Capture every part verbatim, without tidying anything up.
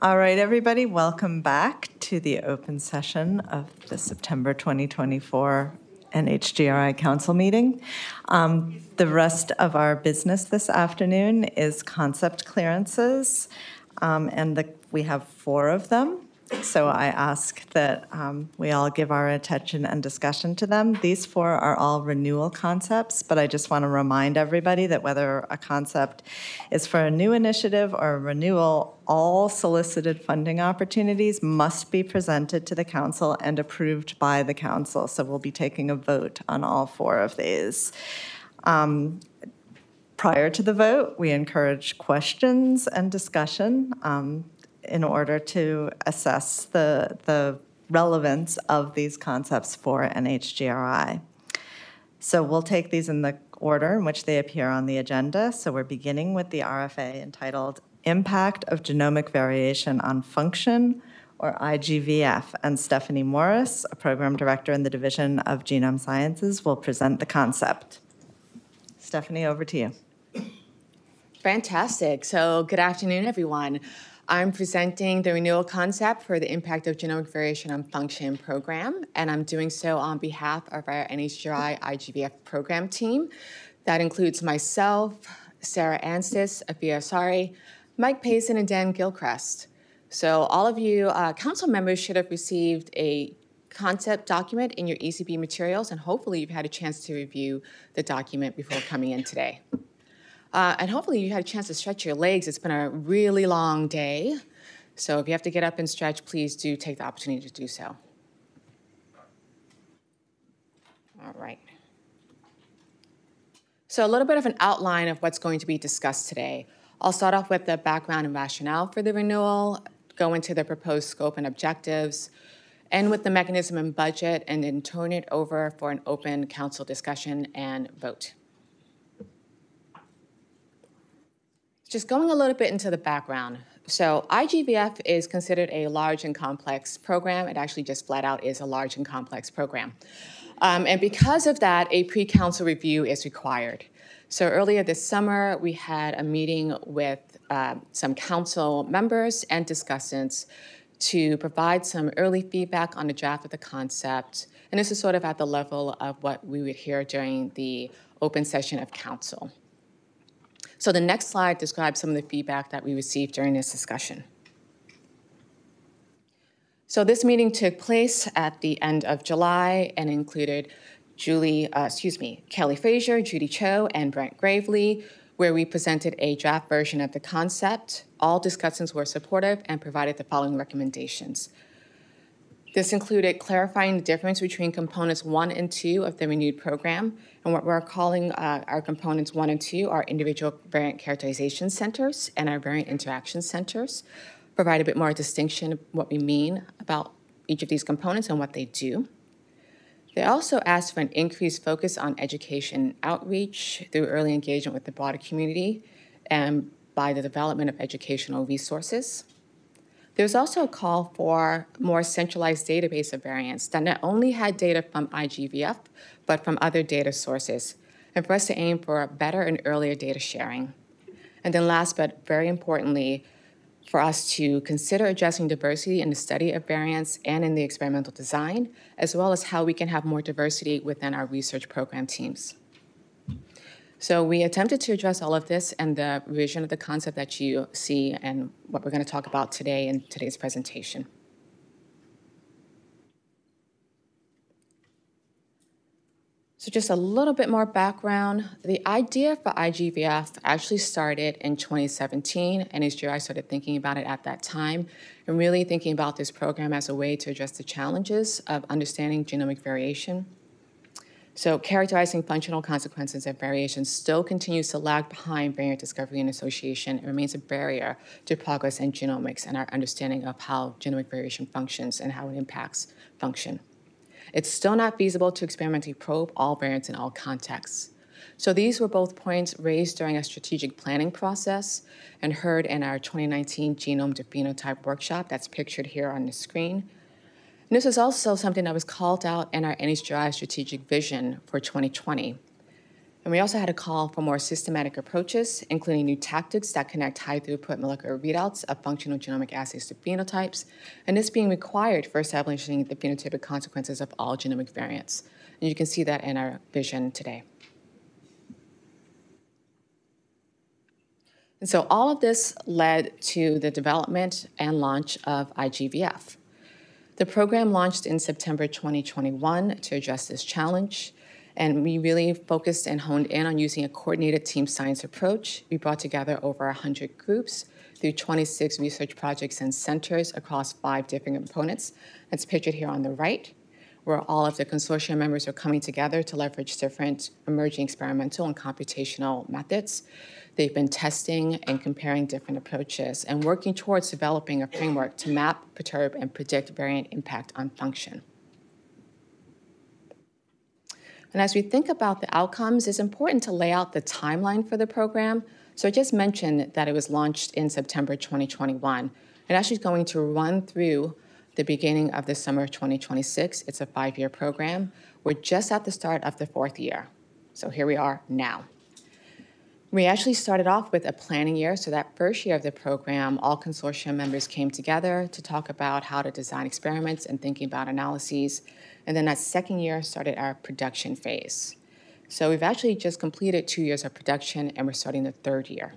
All right, everybody, welcome back to the open session of the September twenty twenty-four N H G R I Council meeting. Um, the rest of our business this afternoon is concept clearances, um, and the, we have four of them. So I ask that um, we all give our attention and discussion to them. These four are all renewal concepts, but I just want to remind everybody that whether a concept is for a new initiative or a renewal, all solicited funding opportunities must be presented to the council and approved by the council. So we'll be taking a vote on all four of these. Um, prior to the vote, we encourage questions and discussion um, in order to assess the, the relevance of these concepts for N H G R I. So we'll take these in the order in which they appear on the agenda. So we're beginning with the R F A entitled Impact of Genomic Variation on Function, or I G V F, and Stephanie Morris, a program director in the Division of Genome Sciences, will present the concept. Stephanie, over to you. Fantastic. So good afternoon, everyone. I'm presenting the renewal concept for the Impact of Genomic Variation on Function program, and I'm doing so on behalf of our N H G R I I G V F program team. That includes myself, Sarah Anstis, Afia Asari, Mike Payson, and Dan Gilchrist. So all of you uh, council members should have received a concept document in your E C B materials, and hopefully you've had a chance to review the document before coming in today. Uh, and hopefully you had a chance to stretch your legs. It's been a really long day. So if you have to get up and stretch, please do take the opportunity to do so. All right. So a little bit of an outline of what's going to be discussed today. I'll start off with the background and rationale for the renewal, go into the proposed scope and objectives, end with the mechanism and budget, and then turn it over for an open council discussion and vote. Just going a little bit into the background. So I G V F is considered a large and complex program. It actually just flat out is a large and complex program. Um, and because of that, a pre-council review is required. So earlier this summer, we had a meeting with uh, some council members and discussants to provide some early feedback on the draft of the concept. And this is sort of at the level of what we would hear during the open session of council. So the next slide describes some of the feedback that we received during this discussion. So this meeting took place at the end of July and included Julie, uh, excuse me, Kelly Frazier, Judy Cho, and Brent Graveley, where we presented a draft version of the concept. All discussants were supportive and provided the following recommendations. This included clarifying the difference between components one and two of the renewed program, and what we're calling uh, our components one and two are individual variant characterization centers and our variant interaction centers. Provide a bit more distinction of what we mean about each of these components and what they do. They also asked for an increased focus on education outreach through early engagement with the broader community and by the development of educational resources. There's also a call for more centralized database of variants that not only had data from I G V F, but from other data sources, and for us to aim for better and earlier data sharing. And then last, but very importantly, for us to consider addressing diversity in the study of variants and in the experimental design, as well as how we can have more diversity within our research program teams. So we attempted to address all of this and the revision of the concept that you see and what we're going to talk about today in today's presentation. So just a little bit more background. The idea for I G V F actually started in twenty seventeen, and N H G R I started thinking about it at that time and really thinking about this program as a way to address the challenges of understanding genomic variation. So characterizing functional consequences and variation still continues to lag behind variant discovery and association. It remains a barrier to progress in genomics and our understanding of how genomic variation functions and how it impacts function. It's still not feasible to experimentally probe all variants in all contexts. So these were both points raised during a strategic planning process and heard in our twenty nineteen Genome to Phenotype workshop that's pictured here on the screen. And this is also something that was called out in our N H G R I strategic vision for twenty twenty. And we also had a call for more systematic approaches, including new tactics that connect high-throughput molecular readouts of functional genomic assays to phenotypes, and this being required for establishing the phenotypic consequences of all genomic variants. And you can see that in our vision today. And so all of this led to the development and launch of I G V F. The program launched in September twenty twenty-one to address this challenge, and we really focused and honed in on using a coordinated team science approach. We brought together over one hundred groups through twenty-six research projects and centers across five different components. That's pictured here on the right, where all of the consortium members are coming together to leverage different emerging experimental and computational methods. They've been testing and comparing different approaches and working towards developing a framework to map, perturb, and predict variant impact on function. And as we think about the outcomes, it's important to lay out the timeline for the program. So I just mentioned that it was launched in September twenty twenty-one. And actually going to run through the beginning of the summer of twenty twenty-six. It's a five-year program. We're just at the start of the fourth year. So here we are now. We actually started off with a planning year. So that first year of the program, all consortium members came together to talk about how to design experiments and thinking about analyses. And then that second year started our production phase. So we've actually just completed two years of production, and we're starting the third year.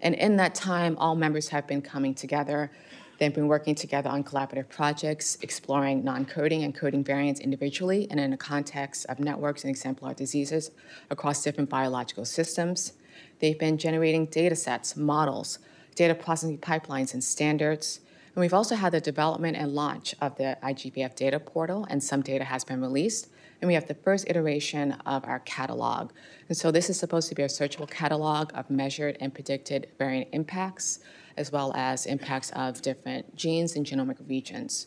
And in that time, all members have been coming together. They've been working together on collaborative projects, exploring non-coding and coding variants individually and in the context of networks and exemplar diseases across different biological systems. They've been generating data sets, models, data processing pipelines, and standards. And we've also had the development and launch of the I G V F data portal, and some data has been released. And we have the first iteration of our catalog. And so this is supposed to be a searchable catalog of measured and predicted variant impacts, as well as impacts of different genes and genomic regions.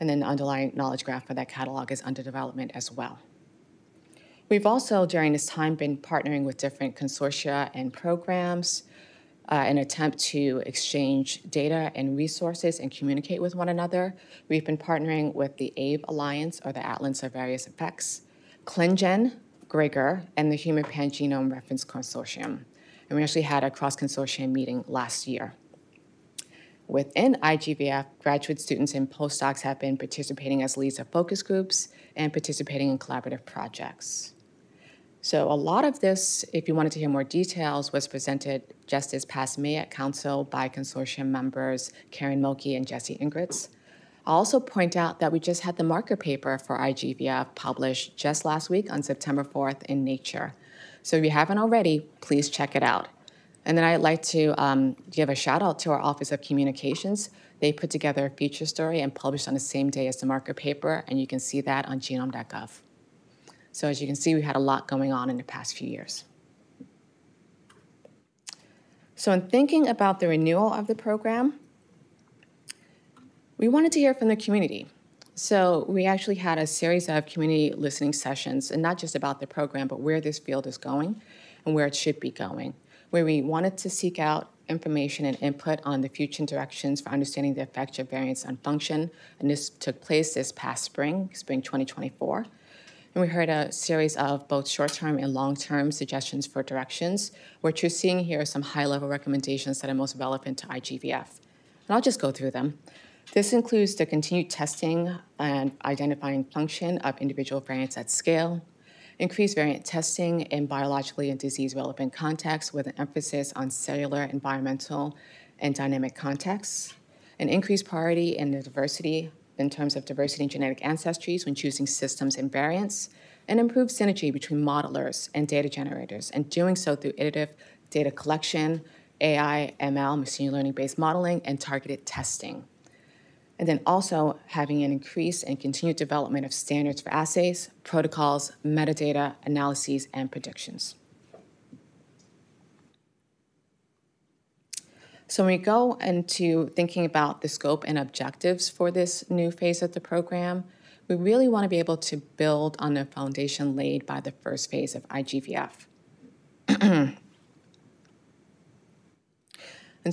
And then the underlying knowledge graph for that catalog is under development as well. We've also, during this time, been partnering with different consortia and programs uh, in an attempt to exchange data and resources and communicate with one another. We've been partnering with the A V E Alliance, or the Atlas of Various Effects, ClinGen, Gregor, and the Human Pangenome Reference Consortium. And we actually had a cross-consortium meeting last year. Within I G V F, graduate students and postdocs have been participating as leads of focus groups and participating in collaborative projects. So a lot of this, if you wanted to hear more details, was presented just this past May at Council by consortium members Karen Mulkey and Jesse Ingritz. I'll also point out that we just had the marker paper for I G V F published just last week on September fourth in Nature. So if you haven't already, please check it out. And then I'd like to um, give a shout out to our Office of Communications. They put together a feature story and published on the same day as the marker paper, and you can see that on genome dot gov. So as you can see, we had a lot going on in the past few years. So in thinking about the renewal of the program, we wanted to hear from the community. So we actually had a series of community listening sessions, and not just about the program, but where this field is going and where it should be going, where we wanted to seek out information and input on the future directions for understanding the effect of variants on function. And this took place this past spring, spring twenty twenty-four. And we heard a series of both short-term and long-term suggestions for directions. What you're seeing here are some high-level recommendations that are most relevant to I G V F. And I'll just go through them. This includes the continued testing and identifying function of individual variants at scale, increased variant testing in biologically and disease-relevant contexts with an emphasis on cellular, environmental, and dynamic contexts, an increased priority in the diversity in terms of diversity in genetic ancestries when choosing systems and variants, and improved synergy between modelers and data generators, and doing so through iterative data collection, A I, M L, machine learning-based modeling, and targeted testing. And then also having an increase and continued development of standards for assays, protocols, metadata, analyses, and predictions. So when we go into thinking about the scope and objectives for this new phase of the program, we really want to be able to build on the foundation laid by the first phase of I G V F. And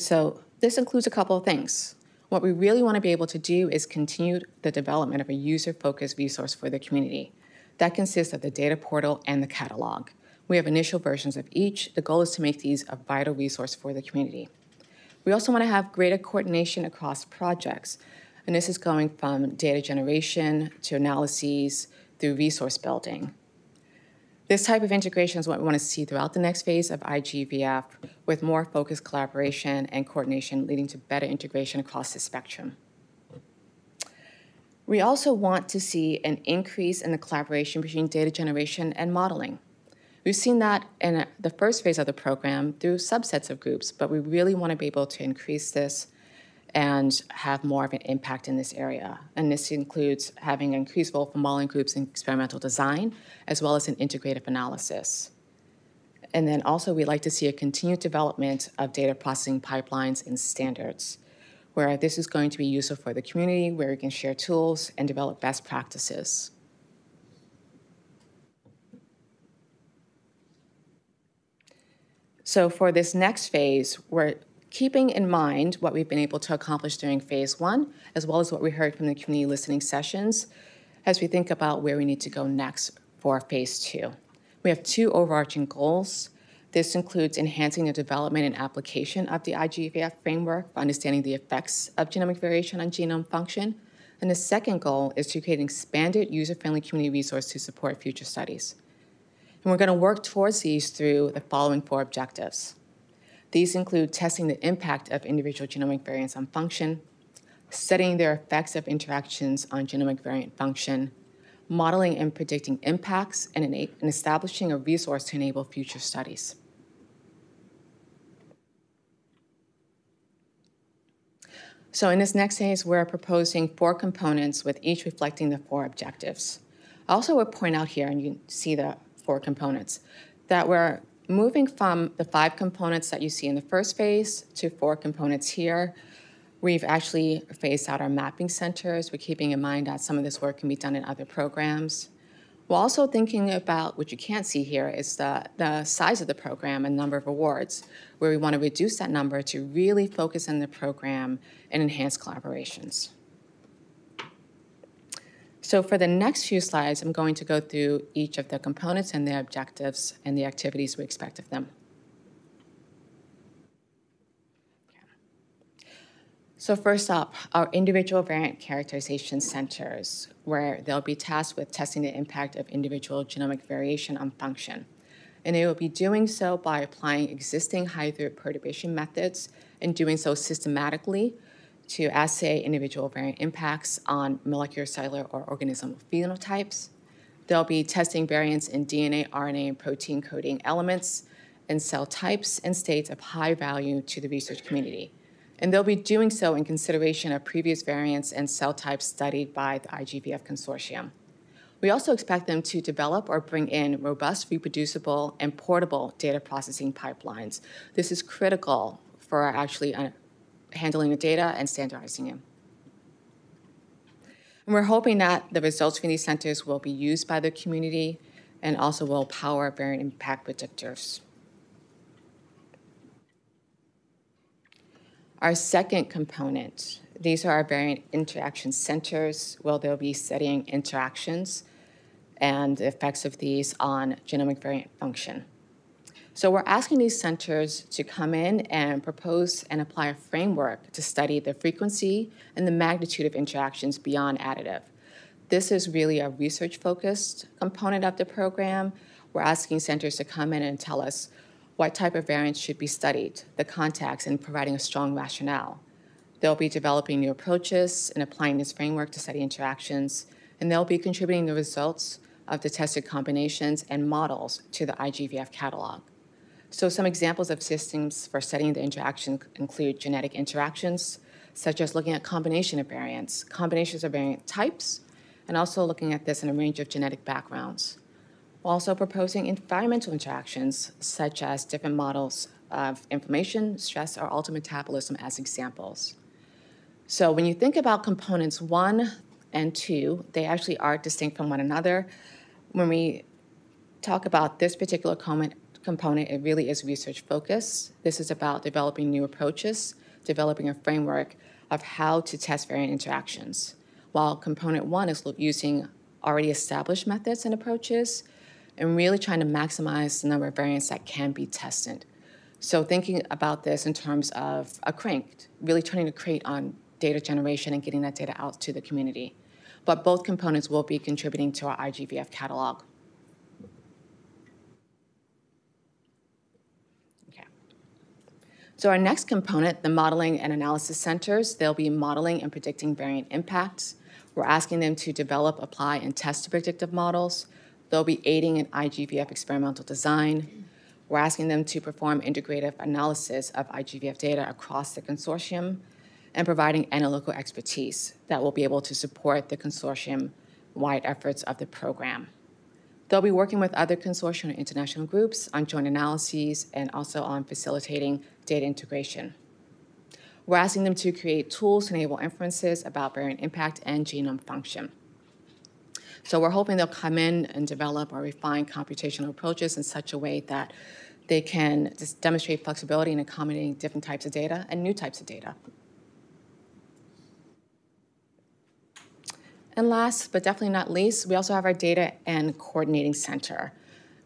so this includes a couple of things. What we really want to be able to do is continue the development of a user-focused resource for the community. That consists of the data portal and the catalog. We have initial versions of each. The goal is to make these a vital resource for the community. We also want to have greater coordination across projects, and this is going from data generation to analyses through resource building. This type of integration is what we want to see throughout the next phase of I G V F, with more focused collaboration and coordination leading to better integration across the spectrum. We also want to see an increase in the collaboration between data generation and modeling. We've seen that in the first phase of the program through subsets of groups, but we really want to be able to increase this and have more of an impact in this area. And this includes having an increased role for modeling groups in experimental design, as well as in integrative analysis. And then also we'd like to see a continued development of data processing pipelines and standards, where this is going to be useful for the community, where we can share tools and develop best practices. So for this next phase, we're keeping in mind what we've been able to accomplish during phase one, as well as what we heard from the community listening sessions, as we think about where we need to go next for phase two. We have two overarching goals. This includes enhancing the development and application of the I G V F framework for understanding the effects of genomic variation on genome function. And the second goal is to create an expanded user-friendly community resource to support future studies. And we're going to work towards these through the following four objectives. These include testing the impact of individual genomic variants on function, studying their effects of interactions on genomic variant function, modeling and predicting impacts, and, and establishing a resource to enable future studies. So in this next phase, we're proposing four components with each reflecting the four objectives. I also would point out here, and you can see the four components, that we're moving from the five components that you see in the first phase to four components here. We've actually phased out our mapping centers. We're keeping in mind that some of this work can be done in other programs. We're also thinking about what you can't see here is the, the size of the program and number of awards, where we want to reduce that number to really focus on the program and enhance collaborations. So for the next few slides, I'm going to go through each of the components and their objectives and the activities we expect of them. So first up, our individual variant characterization centers, where they'll be tasked with testing the impact of individual genomic variation on function. And they will be doing so by applying existing high-throughput perturbation methods and doing so systematically to assay individual variant impacts on molecular, cellular, or organismal phenotypes. They'll be testing variants in D N A, R N A, and protein coding elements and cell types and states of high value to the research community. And they'll be doing so in consideration of previous variants and cell types studied by the I G V F consortium. We also expect them to develop or bring in robust, reproducible, and portable data processing pipelines. This is critical for actually handling the data and standardizing them. And we're hoping that the results from these centers will be used by the community and also will power variant impact predictors. Our second component, these are our variant interaction centers, where they'll be studying interactions and the effects of these on genomic variant function. So we're asking these centers to come in and propose and apply a framework to study the frequency and the magnitude of interactions beyond additive. This is really a research-focused component of the program. We're asking centers to come in and tell us what type of variants should be studied, the contacts, and providing a strong rationale. They'll be developing new approaches and applying this framework to study interactions, and they'll be contributing the results of the tested combinations and models to the I G V F catalog. So some examples of systems for studying the interaction include genetic interactions, such as looking at combination of variants, combinations of variant types, and also looking at this in a range of genetic backgrounds. We're also proposing environmental interactions, such as different models of inflammation, stress, or altered metabolism as examples. So when you think about components one and two, they actually are distinct from one another. When we talk about this particular comment, component, it really is research focused. This is about developing new approaches, developing a framework of how to test variant interactions. While component one is using already established methods and approaches, and really trying to maximize the number of variants that can be tested. So thinking about this in terms of a crate, really turning the crate on data generation and getting that data out to the community. But both components will be contributing to our I G V F catalog. Okay. So our next component, the modeling and analysis centers, they'll be modeling and predicting variant impacts. We're asking them to develop, apply, and test predictive models. They'll be aiding in I G V F experimental design. We're asking them to perform integrative analysis of I G V F data across the consortium and providing analytical expertise that will be able to support the consortium-wide efforts of the program. They'll be working with other consortium and international groups on joint analyses and also on facilitating data integration. We're asking them to create tools to enable inferences about variant impact and genome function. So we're hoping they'll come in and develop or refine computational approaches in such a way that they can just demonstrate flexibility in accommodating different types of data and new types of data. And last, but definitely not least, we also have our Data and Coordinating Center,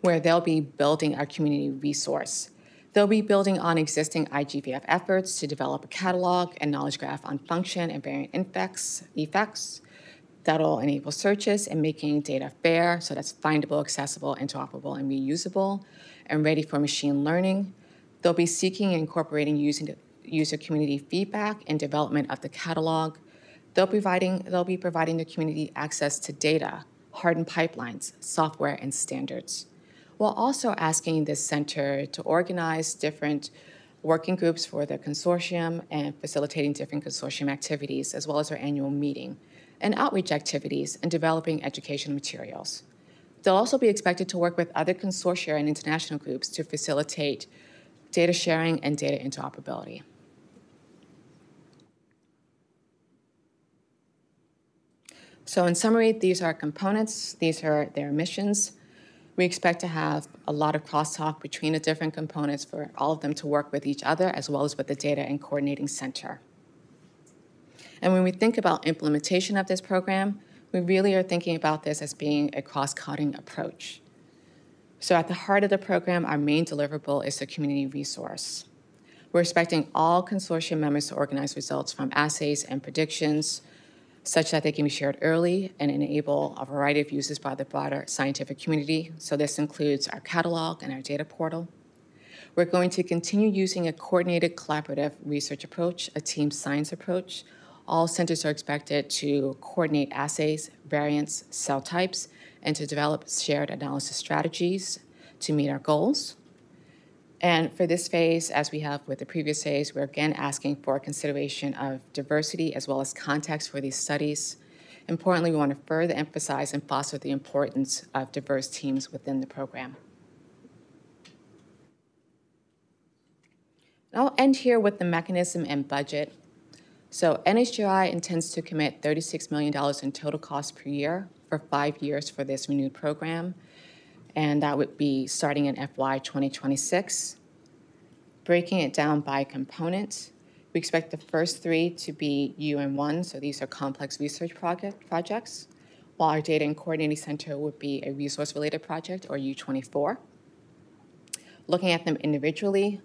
where they'll be building our community resource. They'll be building on existing I G V F efforts to develop a catalog and knowledge graph on function and variant effects, effects. That'll enable searches and making data fair, so that's findable, accessible, interoperable, and reusable, and ready for machine learning. They'll be seeking and incorporating using user community feedback and development of the catalog. They'll be providing, they'll be providing the community access to data, hardened pipelines, software, and standards. While also asking this center to organize different working groups for the consortium and facilitating different consortium activities, as well as our annual meeting, and outreach activities, and developing education materials. They'll also be expected to work with other consortia and international groups to facilitate data sharing and data interoperability. So in summary, these are components, these are their missions. We expect to have a lot of crosstalk between the different components for all of them to work with each other, as well as with the Data and Coordinating Center. And when we think about implementation of this program, we really are thinking about this as being a cross-cutting approach. So at the heart of the program, our main deliverable is the community resource. We're expecting all consortium members to organize results from assays and predictions such that they can be shared early and enable a variety of uses by the broader scientific community. So this includes our catalog and our data portal. We're going to continue using a coordinated collaborative research approach, a team science approach. All centers are expected to coordinate assays, variants, cell types, and to develop shared analysis strategies to meet our goals. And for this phase, as we have with the previous phase, we're again asking for consideration of diversity as well as context for these studies. Importantly, we want to further emphasize and foster the importance of diverse teams within the program. I'll end here with the mechanism and budget. So N H G R I intends to commit thirty-six million dollars in total costs per year for five years for this renewed program, and that would be starting in F Y twenty twenty-six. Breaking it down by component, we expect the first three to be U N one, so these are complex research project, projects, while our Data and Coordinating Center would be a resource-related project, or U twenty-four. Looking at them individually,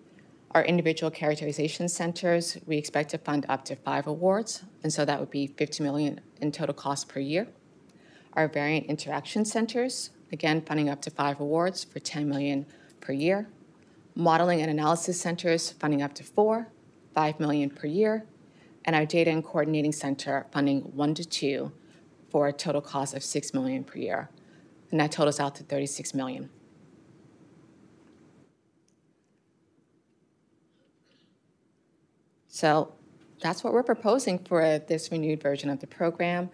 our individual characterization centers, we expect to fund up to five awards, and so that would be fifty million dollars in total cost per year. Our variant interaction centers, again, funding up to five awards for ten million dollars per year. Modeling and analysis centers, funding up to four, five million dollars per year. And our data and coordinating center, funding one to two for a total cost of six million dollars per year. And that totals out to thirty-six million dollars. So that's what we're proposing for this renewed version of the program.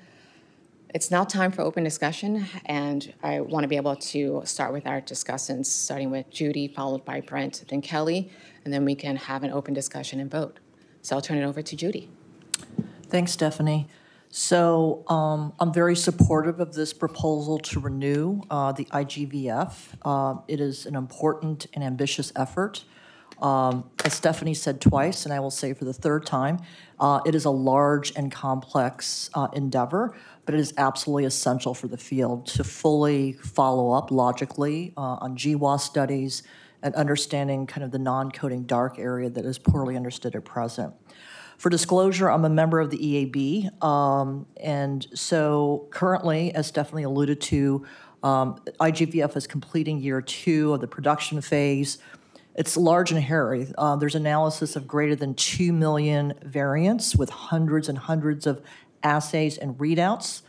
It's now time for open discussion, and I want to be able to start with our discussants, starting with Judy, followed by Brent, then Kelly, and then we can have an open discussion and vote. So I'll turn it over to Judy. Thanks, Stephanie. So um, I'm very supportive of this proposal to renew uh, the I G V F. Uh, it is an important and ambitious effort. Um, as Stephanie said twice, and I will say for the third time, uh, it is a large and complex uh, endeavor, but it is absolutely essential for the field to fully follow up logically uh, on G W A S studies and understanding kind of the non-coding dark area that is poorly understood at present. For disclosure, I'm a member of the E A B, um, and so currently, as Stephanie alluded to, um, I G V F is completing year two of the production phase. It's large and hairy. Uh, there's analysis of greater than two million variants with hundreds and hundreds of assays and readouts.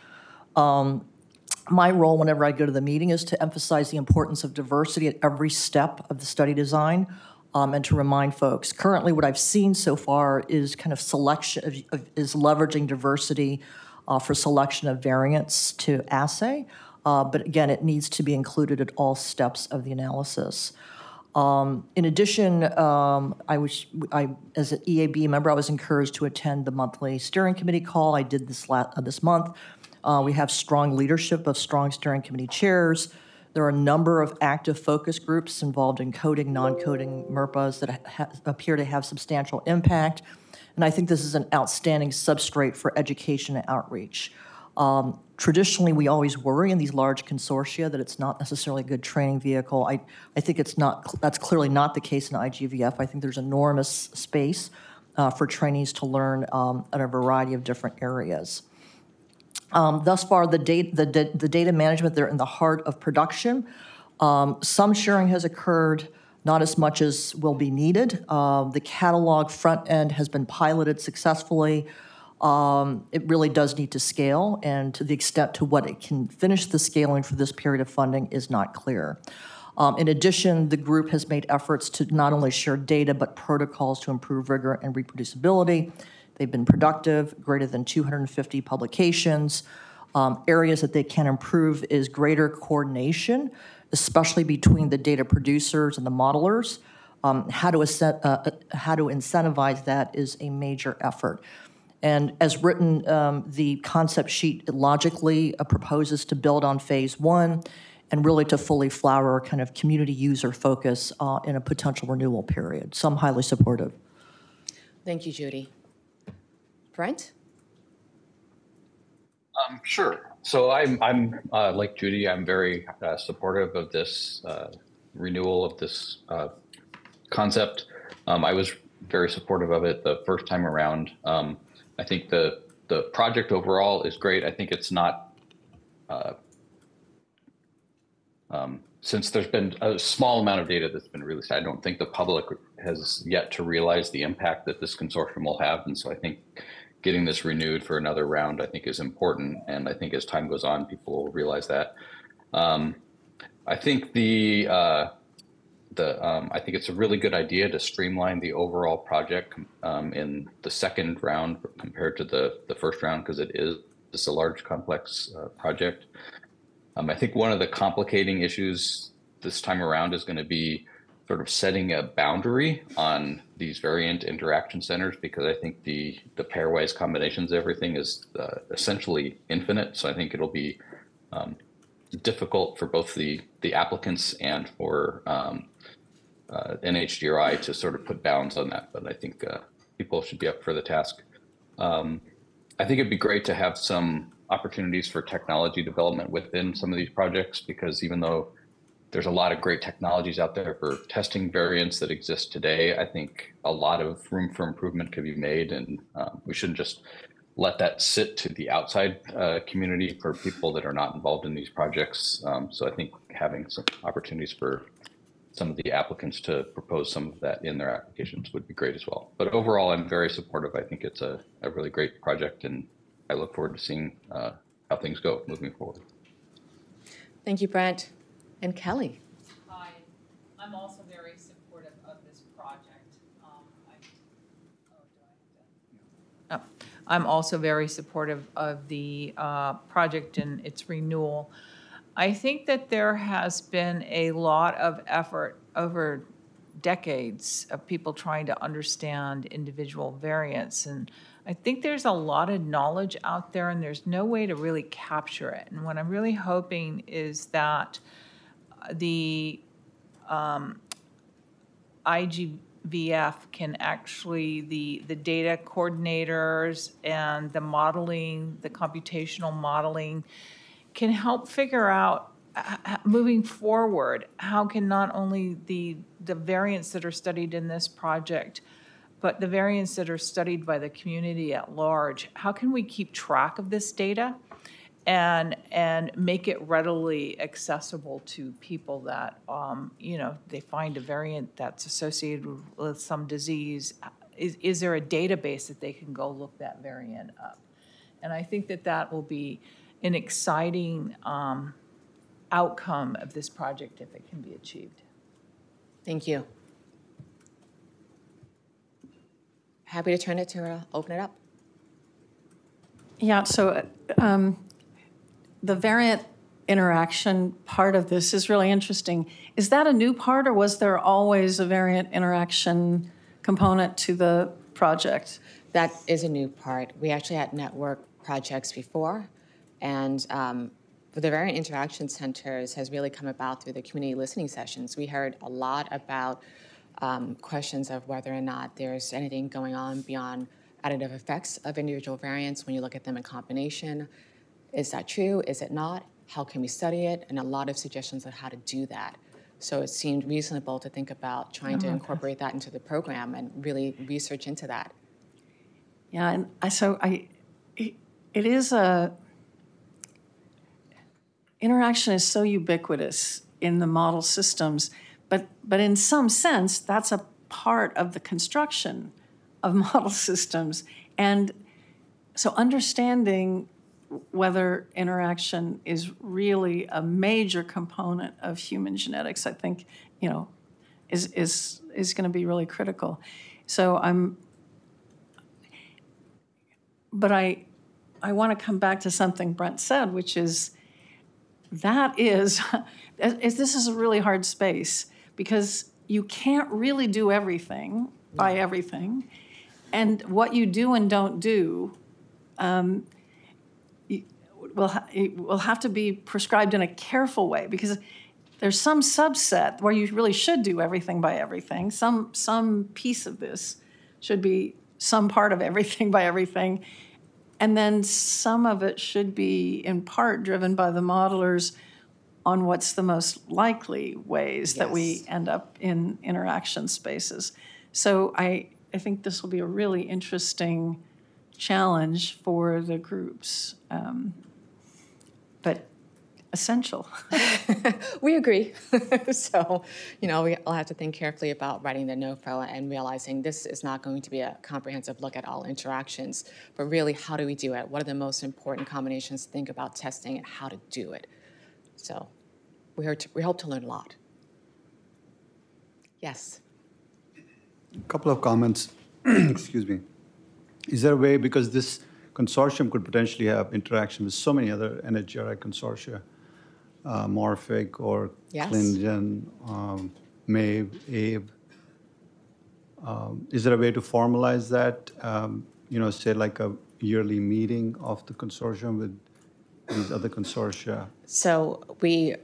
Um, my role whenever I go to the meeting is to emphasize the importance of diversity at every step of the study design um, and to remind folks. Currently, what I've seen so far is kind of selection, of, of, is leveraging diversity uh, for selection of variants to assay. Uh, but again, it needs to be included at all steps of the analysis. Um, in addition, um, I was, I, as an E A B member, I was encouraged to attend the monthly steering committee call. I did this last, uh, this month. Uh, we have strong leadership of strong steering committee chairs. There are a number of active focus groups involved in coding, non-coding M R P As that ha appear to have substantial impact. And I think this is an outstanding substrate for education and outreach. Um, Traditionally, we always worry in these large consortia that it's not necessarily a good training vehicle. I, I think it's not, that's clearly not the case in I G V F. I think there's enormous space uh, for trainees to learn um, in a variety of different areas. Um, thus far, the, date, the, the data management, they're in the heart of production. Um, some sharing has occurred, not as much as will be needed. Uh, the catalog front end has been piloted successfully. Um, it really does need to scale, and to the extent to what it can finish the scaling for this period of funding is not clear. Um, in addition, the group has made efforts to not only share data but protocols to improve rigor and reproducibility. They've been productive, greater than two hundred fifty publications. Um, areas that they can improve is greater coordination, especially between the data producers and the modelers. Um, how to uh, how to incentivize that is a major effort. And as written, um, the concept sheet logically uh, proposes to build on phase one and really to fully flower kind of community user focus uh, in a potential renewal period. So I'm highly supportive. Thank you, Judy. Brent? Um, sure. So I'm, I'm uh, like Judy, I'm very uh, supportive of this uh, renewal of this uh, concept. Um, I was very supportive of it the first time around. Um, I think the the project overall is great. I think it's not, uh, um, since there's been a small amount of data that's been released, I don't think the public has yet to realize the impact that this consortium will have. And so I think getting this renewed for another round, I think is important. And I think as time goes on, people will realize that. Um, I think the, uh, the um, I think it's a really good idea to streamline the overall project um, in the second round compared to the, the first round, because it is it's a large, complex uh, project. Um, I think one of the complicating issues this time around is going to be sort of setting a boundary on these variant interaction centers, because I think the, the pairwise combinations, everything is uh, essentially infinite. So I think it'll be um, difficult for both the, the applicants and for um, uh, N H G R I to sort of put bounds on that, but I think uh, people should be up for the task. Um, I think it'd be great to have some opportunities for technology development within some of these projects, because even though there's a lot of great technologies out there for testing variants that exist today, I think a lot of room for improvement could be made, and um, we shouldn't just let that sit to the outside uh, community for people that are not involved in these projects. Um, so I think having some opportunities for some of the applicants to propose some of that in their applications would be great as well. But overall, I'm very supportive. I think it's a, a really great project, and I look forward to seeing uh, how things go moving forward. Thank you, Brent. And Kelly. Hi, I'm also very supportive of this project. Um, I, oh, do I have to... oh. I'm also very supportive of the uh, project and its renewal. I think that there has been a lot of effort over decades of people trying to understand individual variants. And I think there's a lot of knowledge out there, and there's no way to really capture it. And what I'm really hoping is that the um, I G, I G V F can actually, the, the data coordinators and the modeling, the computational modeling, can help figure out, uh, moving forward, how can not only the, the variants that are studied in this project, but the variants that are studied by the community at large, how can we keep track of this data and and make it readily accessible to people that, um, you know, they find a variant that's associated with some disease? Is, is there a database that they can go look that variant up? And I think that that will be an exciting um, outcome of this project if it can be achieved. Thank you. Happy to turn it to, uh, open it up. Yeah, so um, the variant interaction part of this is really interesting. Is that a new part, or was there always a variant interaction component to the project? That is a new part. We actually had network projects before, and um, the Variant Interaction Centers has really come about through the community listening sessions. We heard a lot about um, questions of whether or not there's anything going on beyond additive effects of individual variants when you look at them in combination. Is that true? Is it not? How can we study it? And a lot of suggestions on how to do that. So it seemed reasonable to think about trying oh, to incorporate okay. that into the program and really research into that. Yeah, and I, so I, it, it is a... Interaction is so ubiquitous in the model systems, but, but in some sense, that's a part of the construction of model systems. And so understanding whether interaction is really a major component of human genetics, I think, you know, is, is, is going to be really critical. So I'm, but I, I want to come back to something Brent said, which is, That is, this is a really hard space because you can't really do everything by everything. And what you do and don't do um, will, ha will have to be prescribed in a careful way, because there's some subset where you really should do everything by everything. Some, some piece of this should be some part of everything by everything. And then some of it should be in part driven by the modelers on what's the most likely ways yes. that we end up in interaction spaces. So I, I think this will be a really interesting challenge for the groups, um, but essential. We agree. So, you know, we'll have to think carefully about writing the NOFO and realizing this is not going to be a comprehensive look at all interactions, but really how do we do it? What are the most important combinations to think about testing and how to do it? So we, heard to, we hope to learn a lot. Yes. A couple of comments. Excuse me. Is there a way, because this consortium could potentially have interaction with so many other N H G R I consortia, Uh, Morphic or yes. ClinGen, um, MAVE, A B E. Um, is there a way to formalize that? Um, you know, say like a yearly meeting of the consortium with these other consortia? So we,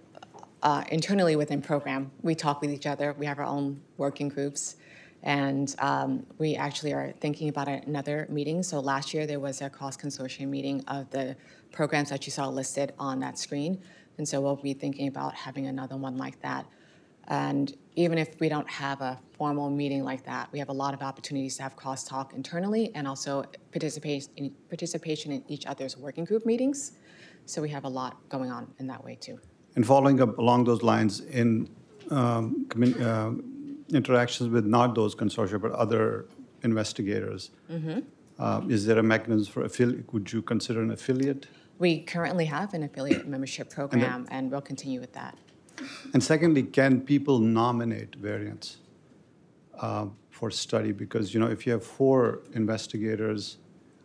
uh, internally within program, we talk with each other. We have our own working groups. And um, we actually are thinking about another meeting. So last year there was a cross-consortium meeting of the programs that you saw listed on that screen. And so we'll be thinking about having another one like that. And even if we don't have a formal meeting like that, we have a lot of opportunities to have crosstalk internally and also participate in, participation in each other's working group meetings. So we have a lot going on in that way too. And following up along those lines in um, uh, interactions with not those consortia, but other investigators, mm-hmm. uh, is there a mechanism for affiliate? Would you consider an affiliate? We currently have an affiliate membership program, and, then, and we'll continue with that. And secondly, can people nominate variants uh, for study? Because, you know, if you have four investigators,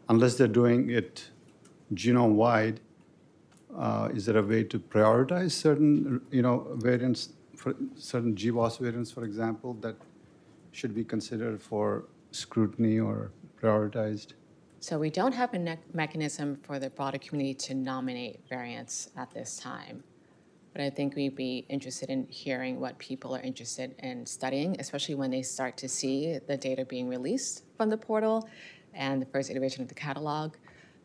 unless they're doing it genome-wide, uh, is there a way to prioritize certain, you know, variants, for certain G W A S variants, for example, that should be considered for scrutiny or prioritized? So we don't have a ne mechanism for the broader community to nominate variants at this time. but I think we'd be interested in hearing what people are interested in studying, especially when they start to see the data being released from the portal and the first iteration of the catalog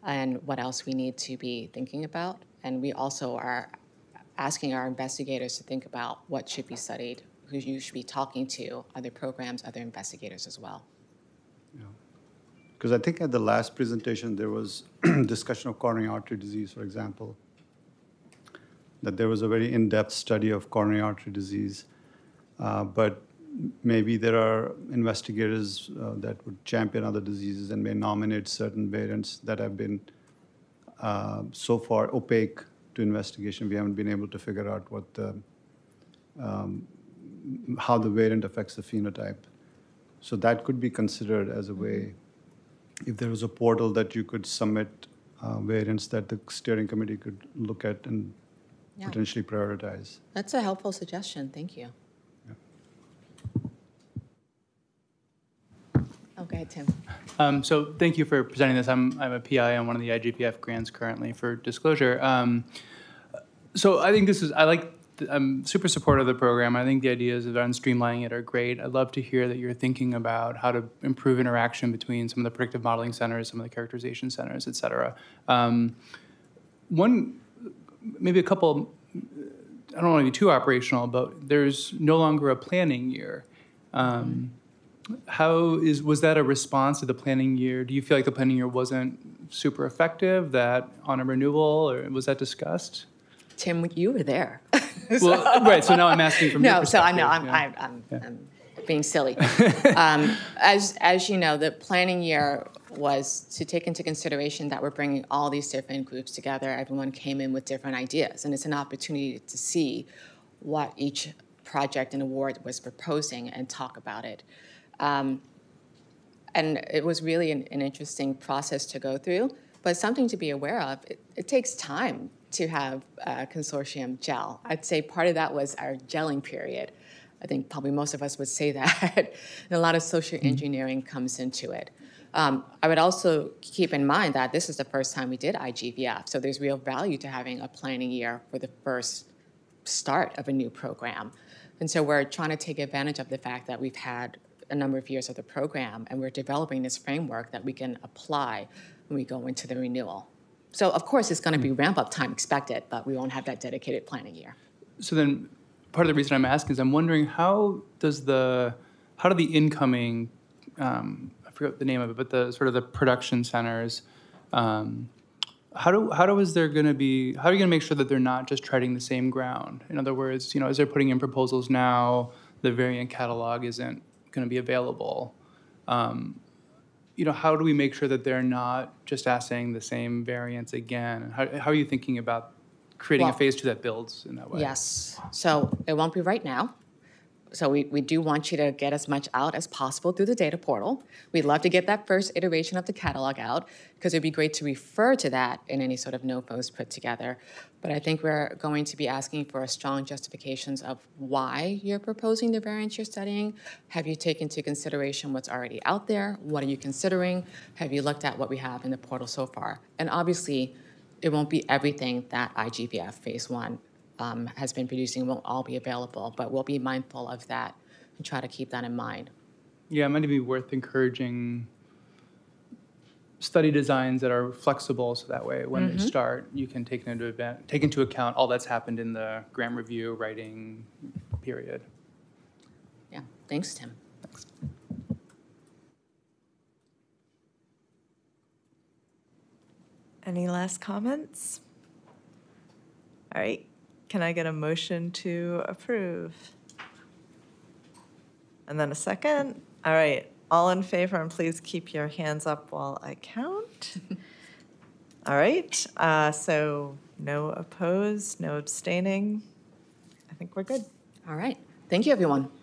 and what else we need to be thinking about. And we also are asking our investigators to think about what should be studied, who you should be talking to, other programs, other investigators as well. Yeah. Because I think at the last presentation, there was discussion of coronary artery disease, for example, that there was a very in-depth study of coronary artery disease. Uh, but maybe there are investigators uh, that would champion other diseases and may nominate certain variants that have been uh, so far opaque to investigation. We haven't been able to figure out what the, um, how the variant affects the phenotype. So that could be considered as a way, if there was a portal that you could submit uh, variants that the steering committee could look at and yeah. potentially prioritize. That's a helpful suggestion. Thank you. Yeah. Okay, Tim. Um, so thank you for presenting this. I'm, I'm a P I on one of the I G V F grants currently for disclosure. Um, so I think this is, I like, I'm super supportive of the program. I think the ideas around streamlining it are great. I'd love to hear that you're thinking about how to improve interaction between some of the predictive modeling centers, some of the characterization centers, et cetera. Um, one, maybe a couple, I don't want to be too operational, but there's no longer a planning year. Um, how is, was that a response to the planning year? Do you feel like the planning year wasn't super effective, that on a renewal, or was that discussed? Tim, you were there. so. Well, right. So now I'm asking from no, your perspective. No, so I'm, no, I'm, yeah. I'm, I'm, yeah. I'm being silly. um, as as you know, the planning year was to take into consideration that we're bringing all these different groups together. Everyone came in with different ideas, and it's an opportunity to see what each project and award was proposing and talk about it. Um, and it was really an, an interesting process to go through, but something to be aware of. It, it takes time to have a consortium gel. I'd say part of that was our gelling period. I think probably most of us would say that. And a lot of social engineering comes into it. Um, I would also keep in mind that this is the first time we did I G V F, so there's real value to having a planning year for the first start of a new program. And so we're trying to take advantage of the fact that we've had a number of years of the program, and we're developing this framework that we can apply when we go into the renewal. So, of course, it's going to be ramp-up time expected, but we won't have that dedicated planning year. So then part of the reason I'm asking is I'm wondering how does the, how do the incoming, um, I forgot the name of it, but the sort of the production centers, um, how do, how do is there going to be, how are you going to make sure that they're not just treading the same ground? In other words, you know, as they're putting in proposals now, the variant catalog isn't going to be available. Um, You know, how do we make sure that they're not just assaying the same variants again? How, how are you thinking about creating well, a phase two that builds in that way? Yes. So it won't be right now. So we, we do want you to get as much out as possible through the data portal. We'd love to get that first iteration of the catalog out because it'd be great to refer to that in any sort of N O P Os put together. But I think we're going to be asking for a strong justifications of why you're proposing the variants you're studying. Have you taken into consideration what's already out there? What are you considering? Have you looked at what we have in the portal so far? And obviously, it won't be everything that I G V F phase one Um, has been producing won't all be available, but we'll be mindful of that and try to keep that in mind. Yeah, it might be worth encouraging study designs that are flexible so that way when mm-hmm. they start, you can take into, event, take into account all that's happened in the grant review writing period. Yeah, thanks, Tim. Thanks. Any last comments? All right. Can I get a motion to approve? And then a second? All right, all in favor, and please keep your hands up while I count. All right, uh, so no opposed, no abstaining. I think we're good. All right, thank you, everyone.